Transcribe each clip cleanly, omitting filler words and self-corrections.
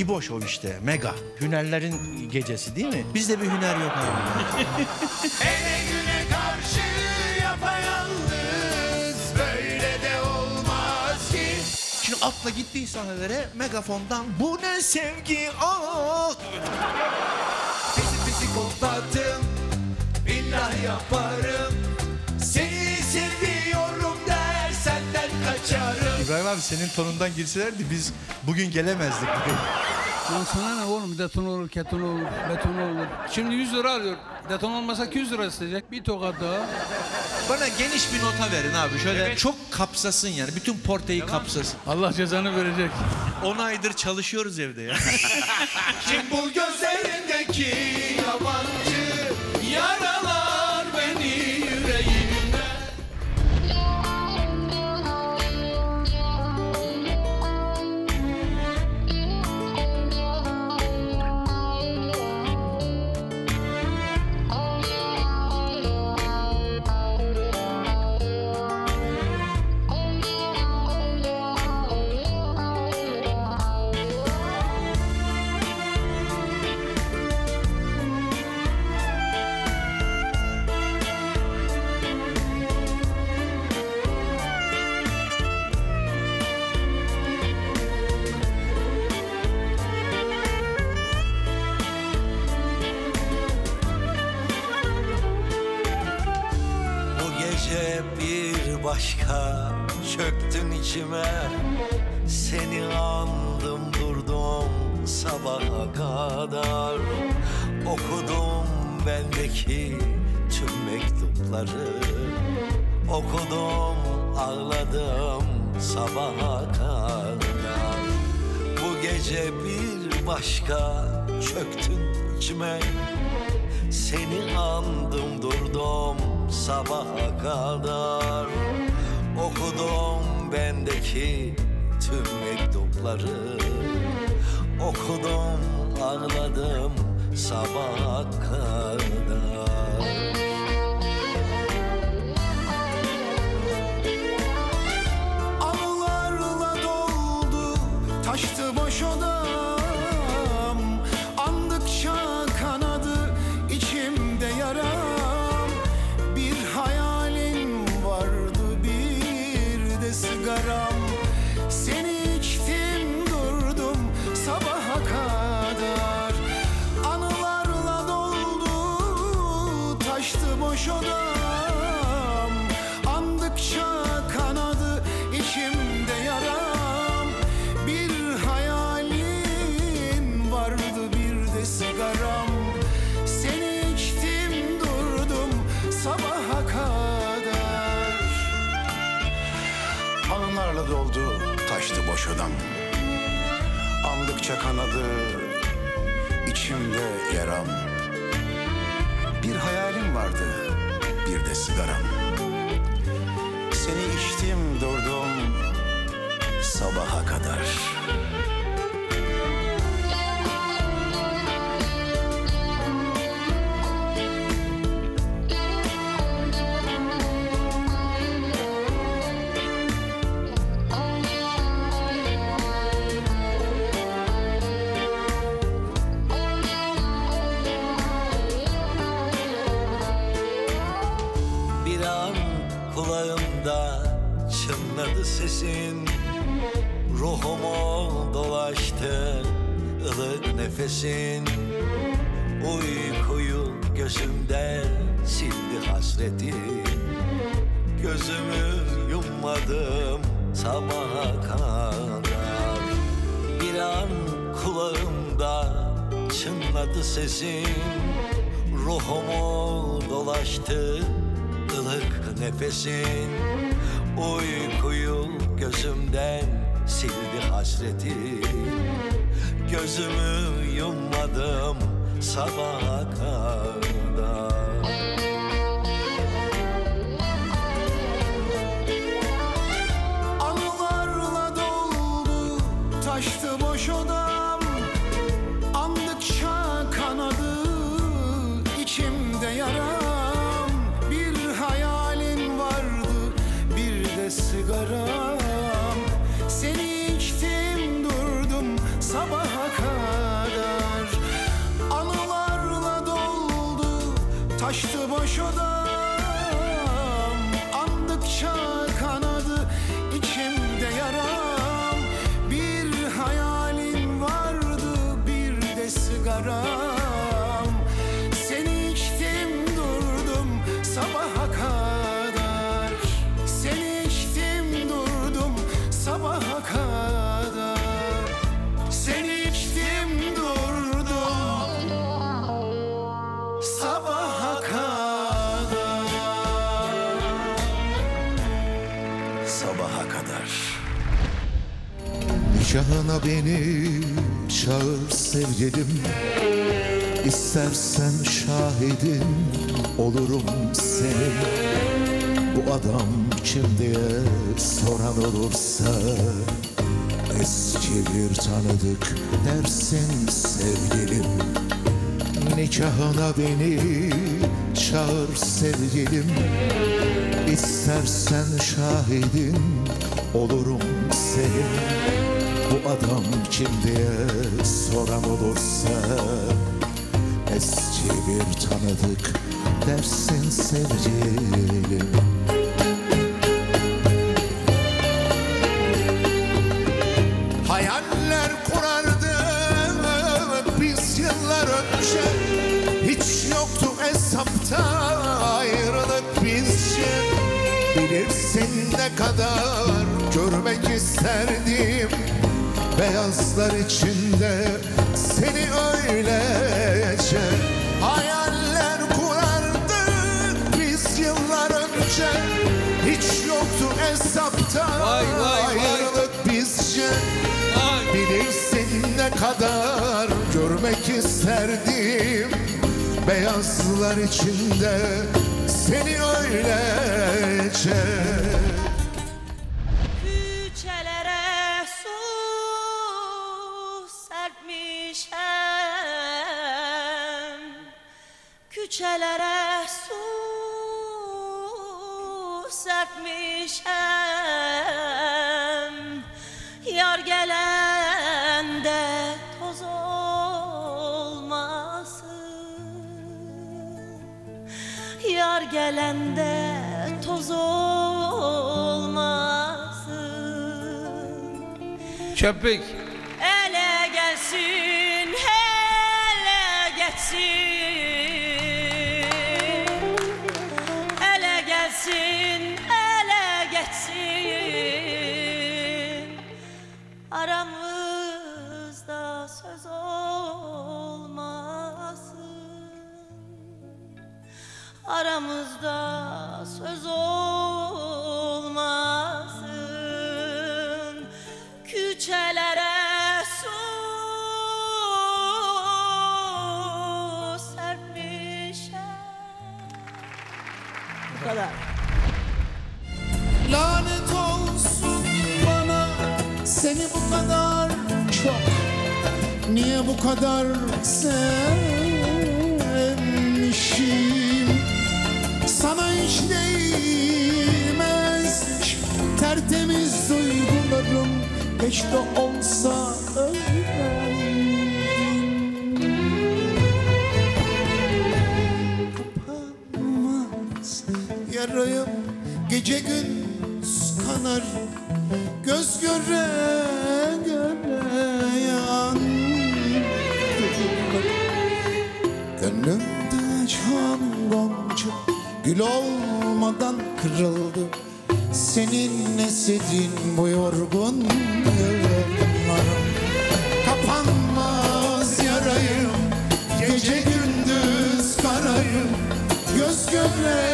İboşov işte, mega. Hünerlerin gecesi değil mi? Bizde bir hüner yok abi. Hele güne karşı yapayalnız, böyle de olmaz ki. Şimdi atla gittiği sahnelere megafondan bu ne sevgi, ah. Pisi koklattım, billah yaparım. Seni seviyorum der, senden kaçarım. İbrahim abi senin tonundan girselerdi biz bugün gelemezdik. Lan sana ne oğlum, deton olur, keton olur, beton olur. Şimdi 100 lira alıyor, deton olmasa 200 lira isteyecek, bir tokat daha. Bana geniş bir nota verin abi, şöyle evet. Çok kapsasın yani, bütün porteyi tamam. Kapsasın. Allah cezanı verecek. 10 aydır çalışıyoruz evde ya. Kim bu gözlerindeki yabancı yaralar beni yüreğimde. Başka çöktün içime, seni andım durdum sabaha kadar. Okudum bendeki tüm mektupları, okudum ağladım sabaha kadar. Bu gece bir başka çöktün içime, seni andım durdum sabaha kadar. Okudum bendeki tüm mektupları, okudum ağladım sabaha kadar. Anılarla doldu taştı boş odam, andıkça kanadı içimde yara. Seni içtim durdum sabaha kadar. Anılarla doldu taştı boş odam, andıkça kanadı içimde yaram. Bir hayalim vardı, bir de sigaram. Seni içtim durdum sabaha kadar. Anılarla doldu taştı boş odam, andıkça kanadı içimde yaram. Bir hayalim vardı, bir de sigaram. Seni içtim durdum sabaha kadar. Sesin ruhumu dolaştı ılık nefesin, uykuyu gözümden sildi hasreti. Gözümü yummadım sabaha kadar. Bir an kulağımda çınladı sesin, ruhumu dolaştı ılık nefesin. Uykuyu gözümden sildi hasreti. Gözümü yummadım sabaha kadar. Anılarla doldu taştı boş odam, andıkça kanadı içimde yara. Sigaram, seni içtim durdum sabaha kadar. taştı boş odam, andıkça kanadı içimde yaram. Bir hayalin vardı, bir de sigaram. Seni içtim durdum sabaha kadar, seni içtim durdum sabaha kadar, seni içtim durdum sabaha kadar, sabaha kadar. Nikahına beni çağır sevgilim, İstersen şahidin olurum senin. Bu adam kim diye soran olursa, eski bir tanıdık dersin sevgilim. Nikahına beni çağır sevgilim, İstersen şahidin olurum senin. Bu adam kim diye soran olursa, eski bir tanıdık dersin sevgilim. Hayaller kurardı biz yıllar önce, hiç yoktu hesapta ayrılık bizce. Bilirsin ne kadar görmek isterdim, beyazlar içinde seni öylece. Hayaller kurardık biz yıllar önce, hiç yoktu hesapta ayrılık bizce. Bilirsin ne kadar görmek isterdim, beyazlar içinde seni öylece. Küçelere su serpmişem, yar gelende toz olmasın, yar gelende toz olmasın. Köpek ele gelsin, hele gelsin. Ele geçsin, aramızda söz olmasın, aramızda söz olmasın. Küçelere su serpmişim. Bu kadar. Lanet olsun bana, seni bu kadar çok niye bu kadar sevmişim? Sana hiç değmezmiş tertemiz duygularım, hiç de olsa öyle. Kapanmaz yarayım, gece gün kanar, göz göre göre yandım. Gönlümde çan gonca gül olmadan kırıldı, senin nesedin bu yorgun yıllarım. Kapanmaz yarayım, gece gündüz karayım, göz göre göre.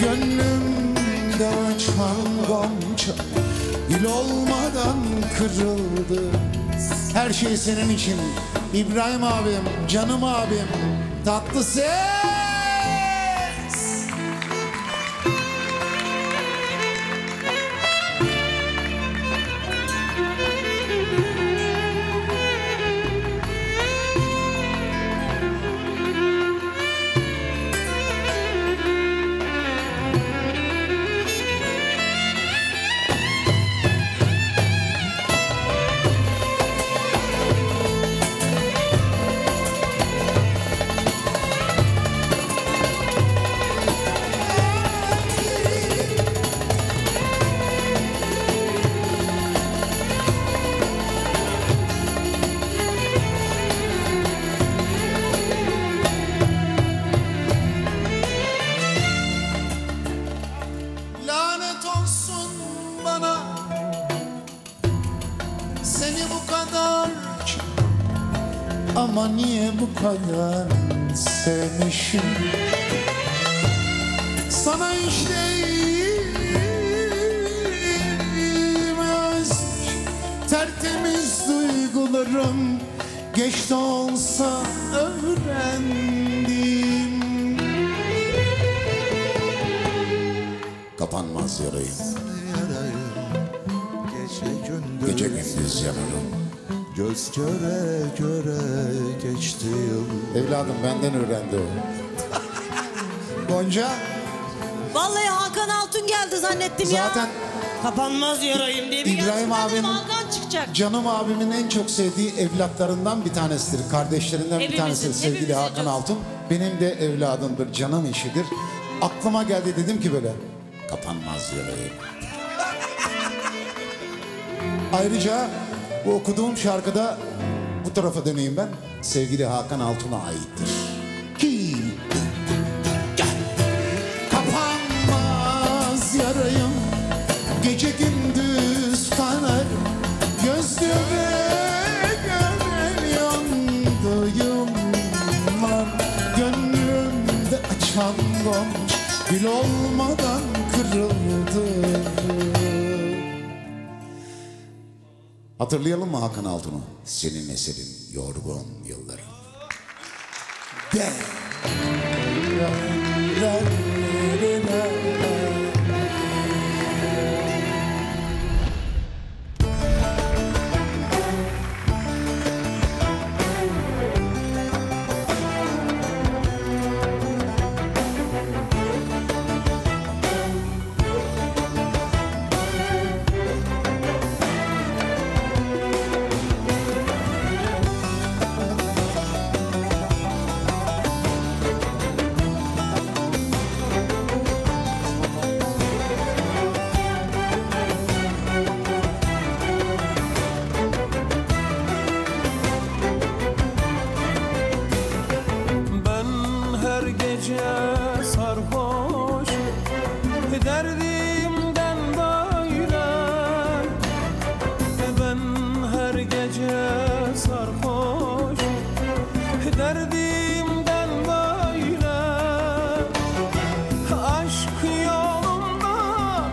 Gönlümde açan gonca gül olmadan kırıldı. Her şey senin için İbrahim abim, canım abim Tatlıses. ama niye bu kadar sevmişim? Sana işte tertemiz duygularım geç de olsa öğrendim. Kapanmaz yarayım, gece gündüz yanarım. Göz göre göre geçti yıl. Evladım benden öğrendi o. Gonca. Vallahi Hakan Altun geldi zannettim zaten ya. Zaten kapanmaz yarayım diye bir İbrahim abinin, canım abimin en çok sevdiği evlatlarından bir tanesidir. Kardeşlerinden hepimizin, bir tanesidir sevgili Hakan çok... Altun. Benim de evladımdır, canım işidir. Aklıma geldi, dedim ki böyle kapanmaz yarayım. Ayrıca bu okuduğum şarkıda bu tarafa döneyim ben. Sevgili Hakan Altun'a aittir. Ki kapanmaz yarayım, gece gündüz kanar, göz göre göre yandığımlar, gönlümde açan gonç gül olmadan kırıldı. Hatırlayalım mı Hakan Altun'u? Senin eserin yorgun yıllarım. De. Sarhoş derdimden daire, ben her gece sarhoş derdimden daire. Aşk yolunda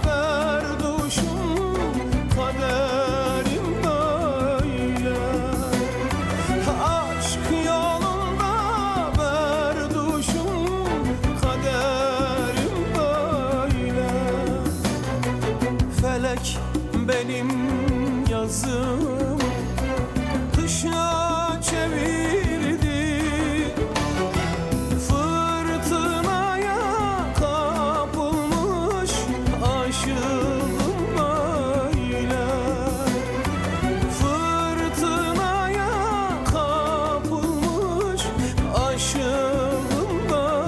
berduşum, kaderim böyle. Aşk yolunda berduşum, benim yazım kışa çevirdi, fırtınaya kapılmış aşığım böyle. Fırtınaya kapılmış aşığım böyle.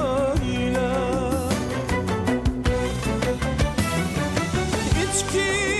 İçki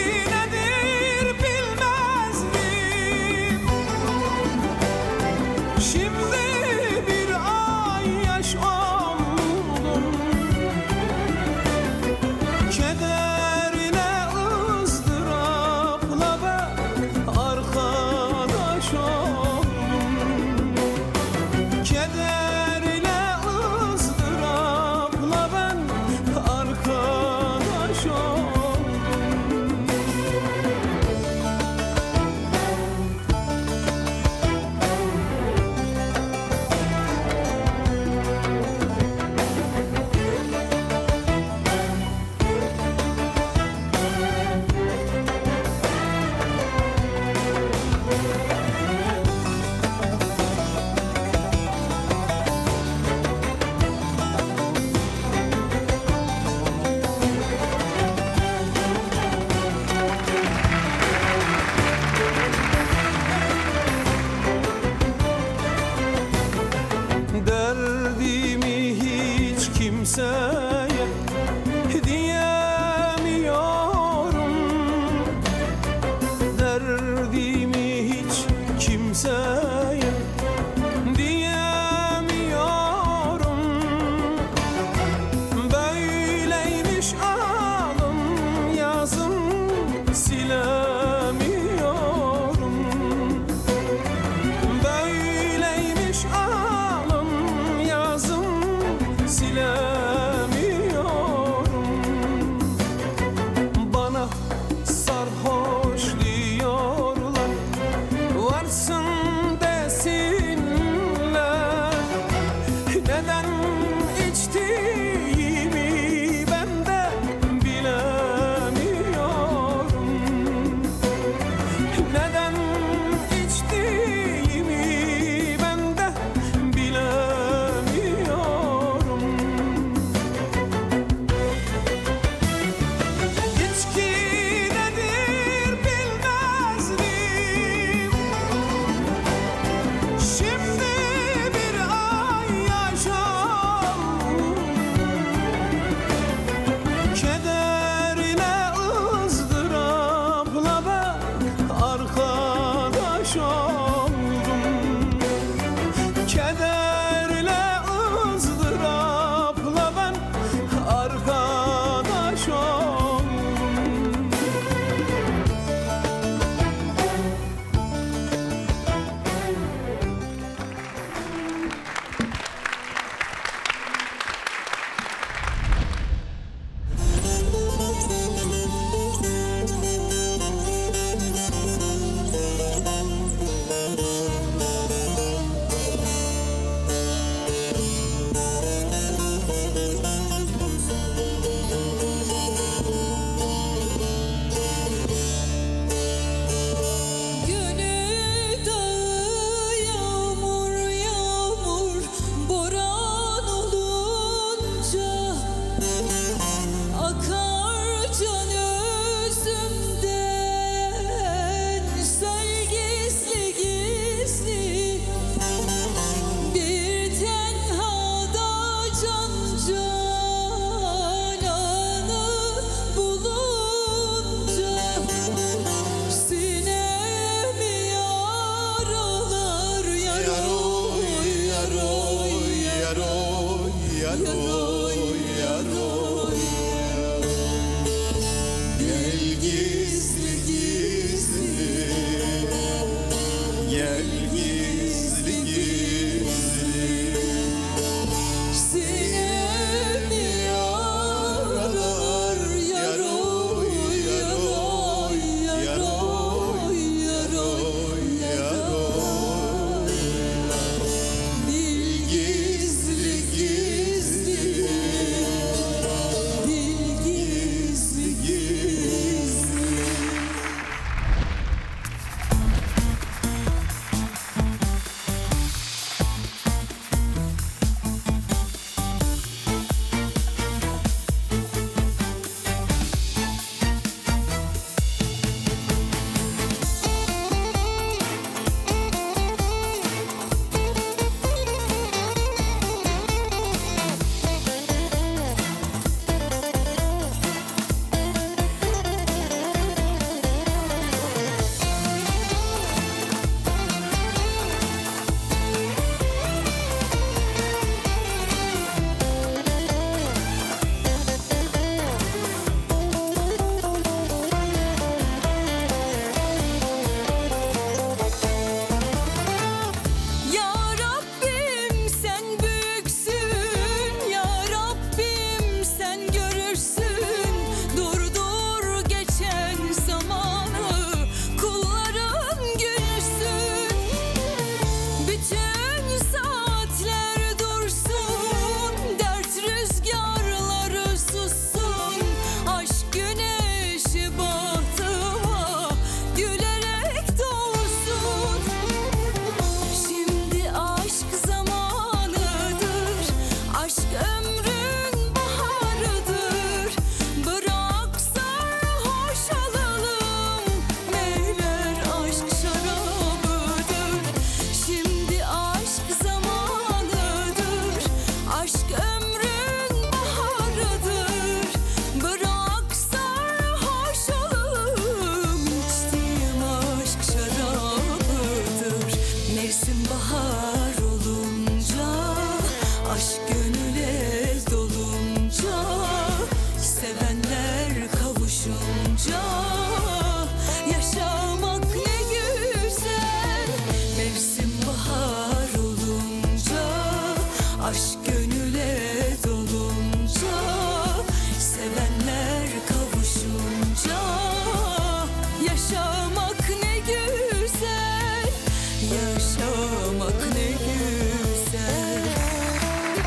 yaşamak ne güzel.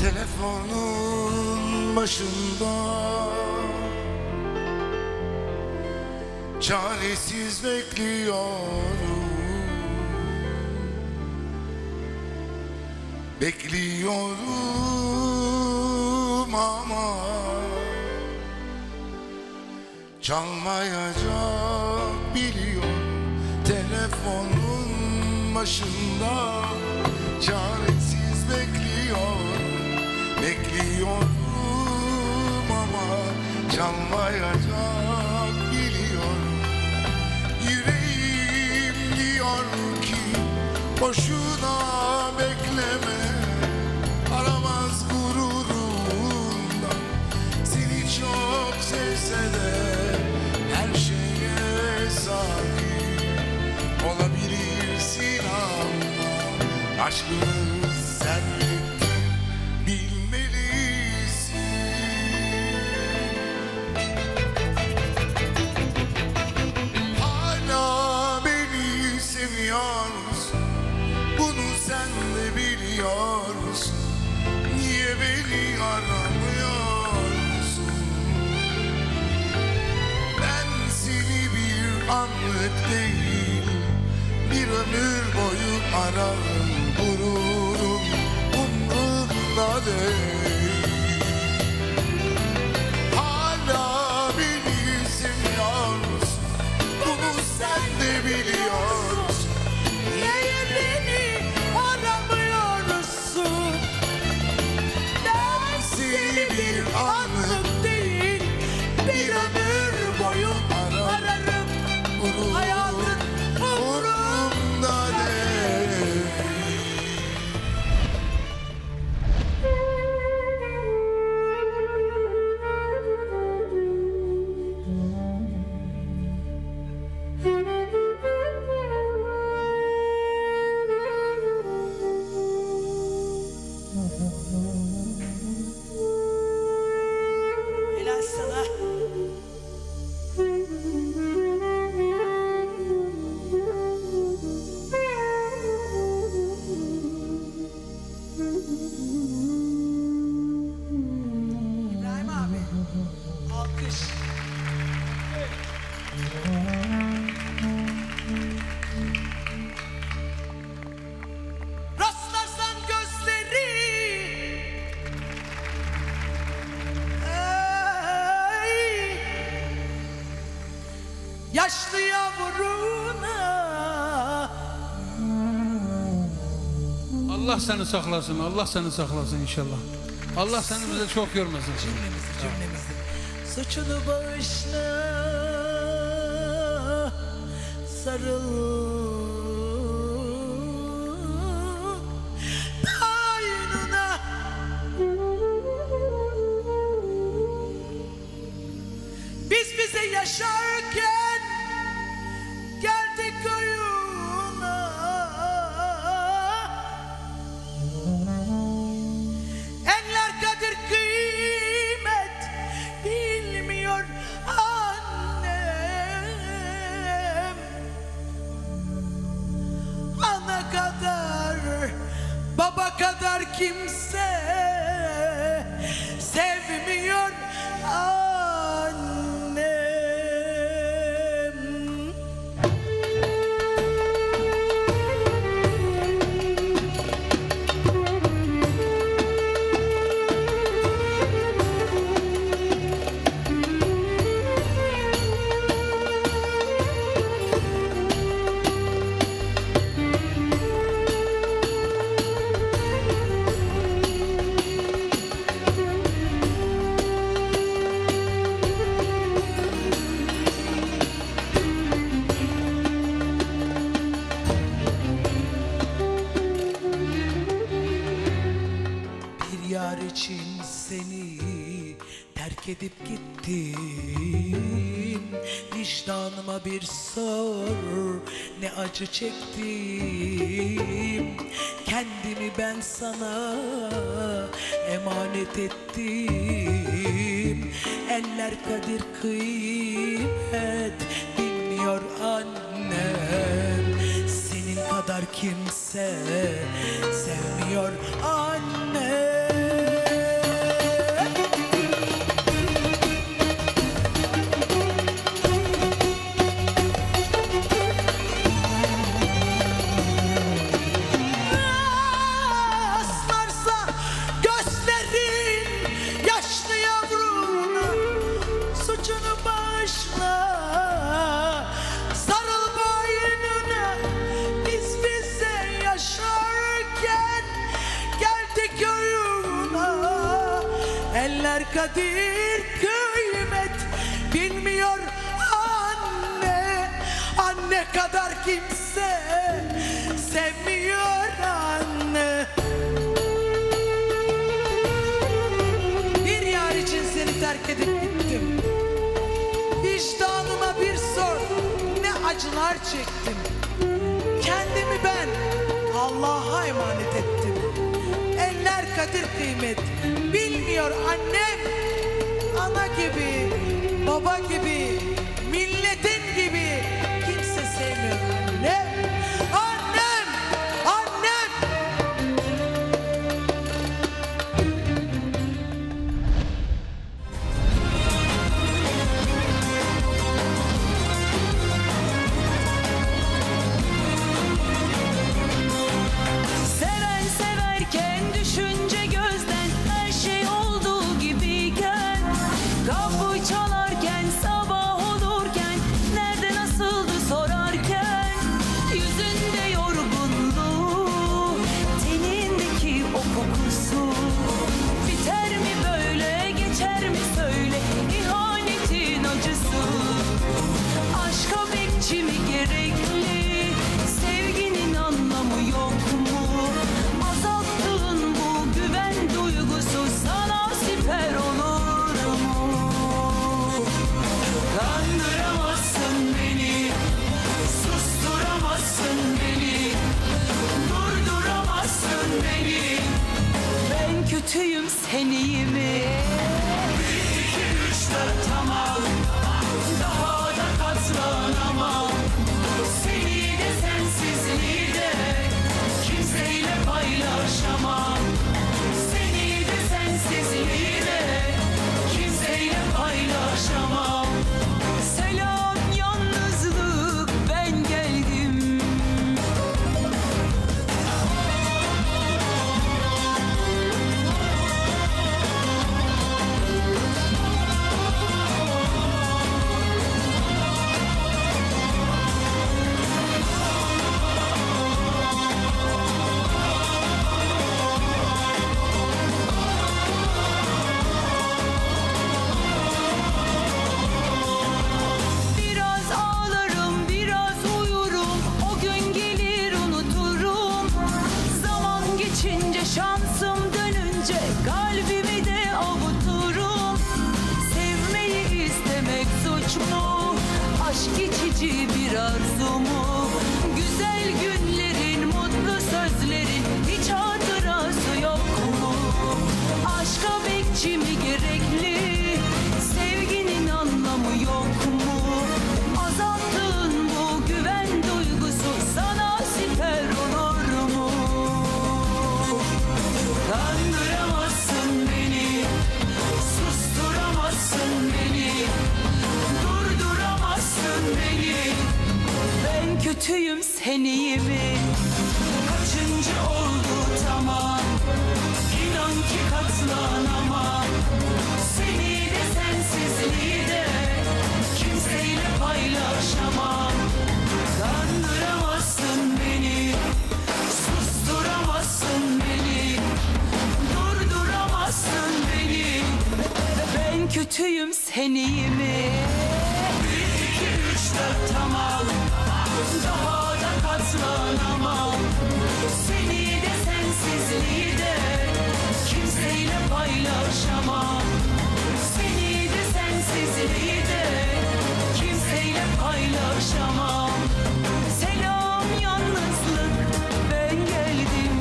Telefonun başında çaresiz bekliyorum. Bekliyorum ama çalmayacak biliyorum. Telefonun başında çaresiz bekliyorum. Bekliyorum ama çalmayacak biliyorum. Yüreğim diyor ki boşuna bekleme. Aşkını sen bilmelisin. Hala beni seviyorsun, bunu sen de biliyorsun. Niye beni aramıyorsun? Ben seni bir anlık değil, bir ömür boyu ararım. Gururum umrumda değil. Hala beni seviyorsun, bunu sen de biliyorsun. Niye beni aramıyorsun? Ben seni bir anlık değil, bir ömür boyu ararım. Hayatın umrumda değil. Yaşlı yavruna Allah seni saklasın, Allah seni saklasın inşallah. Allah seni bize çok görmesin. Cümlemizi. Suçunu bağışla, sarıl boynuna. Biz bize yaşarken kimse sevmiyor annem. Gidip gittim, vicdanıma bir sor, ne acı çektim. Kendimi ben sana emanet ettim. Eller kadir kıymet bilmiyor annem. kadar kimse sevmiyor anne. Eller kadir kıymet bilmiyor anne. Anne kadar kimse sevmiyor anne. Bir yar için seni terk edip gittim. Vicdanıma bir sor, ne acılar çektim. Kendimi ben Allah'a emanet ettim. Eller kadir kıymet bilmiyor annem. Ana gibi, baba gibi, milletin gibi kimse sevmiyor annem. Annem, annem. Seven severken düşünce gözden her şey olduğu gibiyken, kapı çalarken, sabah olurken, nerede nasıldı sorarken, yüzünde yorgunluğu, tenindeki o kokusu. Biter mi böyle, geçer mi söyle ihanetin acısı? Aşka bekçi mi gerekli, sevginin anlamı yok mu? Azalttığın bu güven duygusu sana siper olur mu? Kandıramazsın beni, susturamazsın beni, durduramazsın beni. Ben kötüyüm sen iyi mi? 1, 2, 3, 4 tamam, daha da katlanamam. Seni de sensizliği de kimseyle paylaşamam. Seni de sensizliği de kimseyle paylaşamam. Selam yalnızlık, ben geldim. Biraz ağlarım, biraz uyurum, o gün gelir unuturum. Zaman geçince, şansım dönünce, kalbimi de avuturum. Sevmeyi istemek suç mu? Aşk içici bir arzu mu? Güzel günlerin, mutlu sözlerin hiç hatırası yok mu? Aşka bekçi mi gerekli, sevginin anlamı yok mu? Azalttığın bu güven duygusu sana siper olur mu? Kandıramazsın beni, susturamazsın beni, durduramazsın beni. Ben kötüyüm sen iyi mi? Kaçıncı oldu tamam, inan ki katlanamam. Seni de sensizliği de kimseyle paylaşamam. Kandıramazsın beni, susturamazsın beni, durduramazsın beni. Ben kötüyüm sen iyi mi? 1, 2, 3, 4 tamam, daha da katlanamam. Seni de sensizliği de kimseyle paylaşamam. Seni de sensizliği de kimseyle paylaşamam. Selam yalnızlık, ben geldim.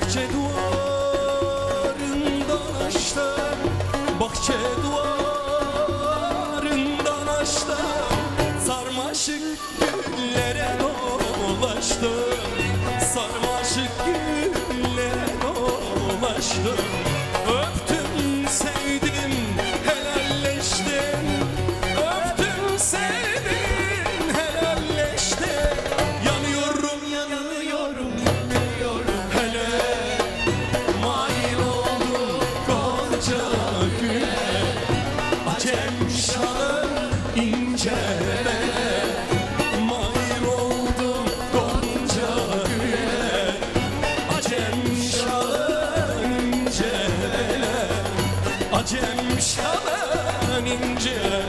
bahçe duvarından açtım, bahçe duvarından açtım, sarmaşık güllere dolaştım, sarmaşık güllere dolaştım, öptüm sevdim helalleştim, öptüm sevdim helalleştim, yanıyorum yanıyorum yanıyorum, hele mail oldum koca güne, acem şanı incele, mail oldum koca güne, acem şanı incele, acem şanı incele.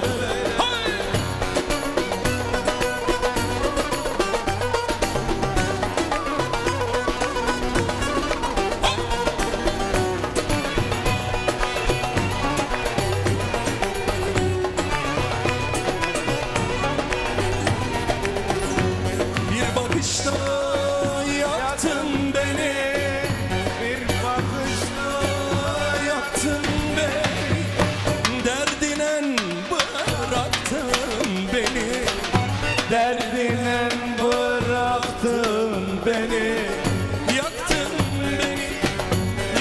Derdine bıraktın beni, yaktın beni,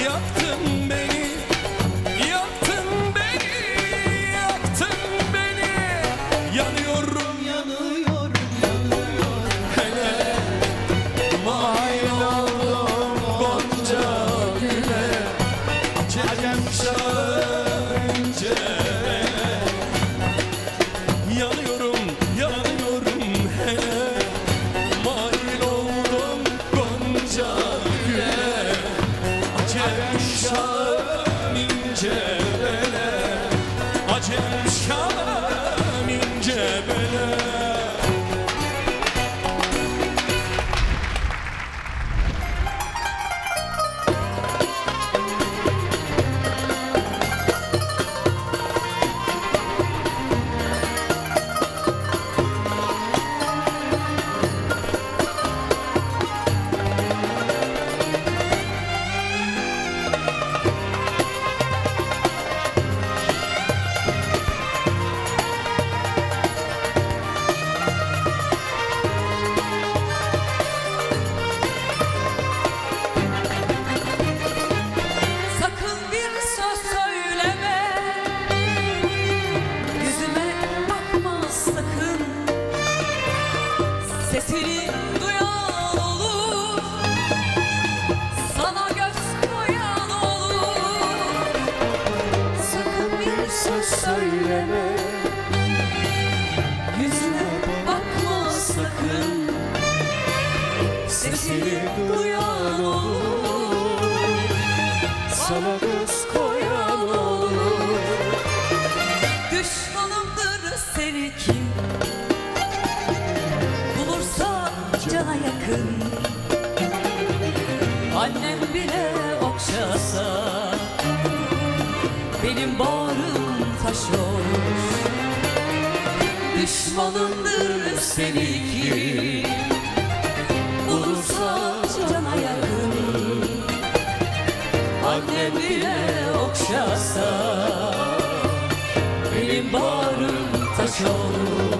yaktın beni, yaktın beni, yaktın beni, yanıyorum yanıyorum yanıyorum, hele mail oldum gonca güne, acem şahınca yanıyorum yanıyorum, Şam ince bele. Seni duyan olur, sana göz koyan olur, sakın bir söz söyleme, yüzüne bakma sakın, seni duyan olur, sana göz koyan olur, düşmanımdır seni kim cana yakın, annem bile okşasa benim bağrım taş olur, düşmanındır seni ki bulursa cana yakın, annem bile okşasa benim bağrım taş olur.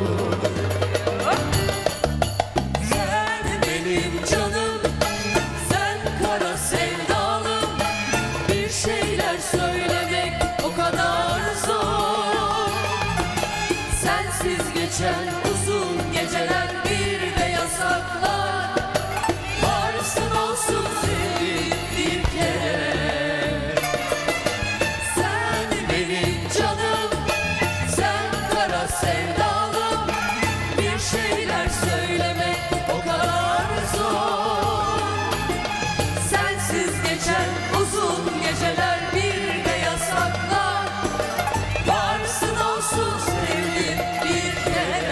Sensiz geçen uzun geceler bir de yasaklar, varsın olsun sevdiğim bir kere. Sen benim canım, sen kara sevdalım, bir şeyler söylemek o kadar zor. Sensiz geçen uzun geceler bir de yasaklar, varsın olsun sevdiğim bir kere.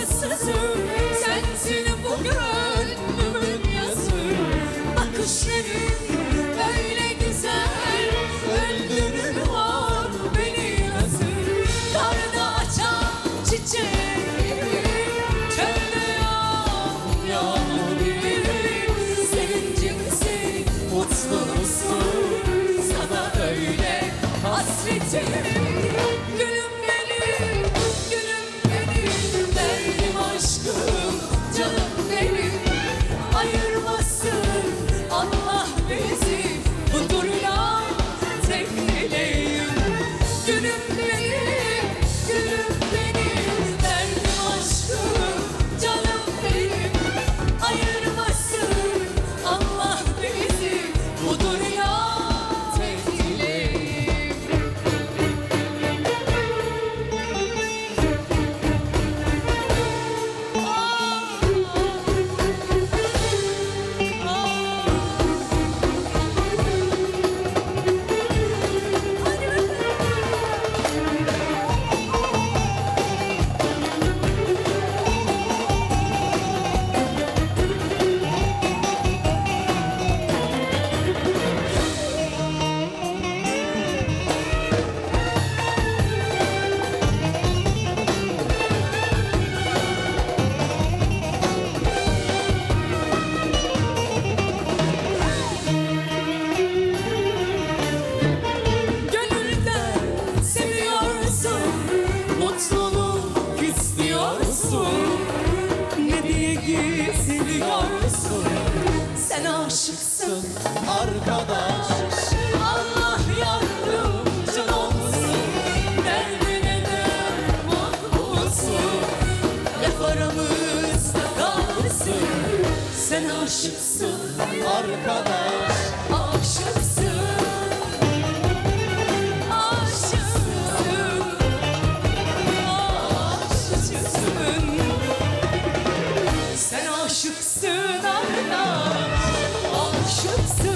Yasızım, sensin bu gönlümün yazı. Bakışların öyle güzel, öldürür var beni yazı. Karda açan çiçek gibi, çölde yağan yağmur gibi. Sevinci misin, mutlu musun? Sana öyle hasretim. Sen aşıksın arkadaş, Allah yardımcın olsun. Derdine derman olsun, laf aramızda kalsın. Sen aşıksın arkadaş, aşıksın, aşıksın, aşıksın. Sen aşıksın arkadaş. Should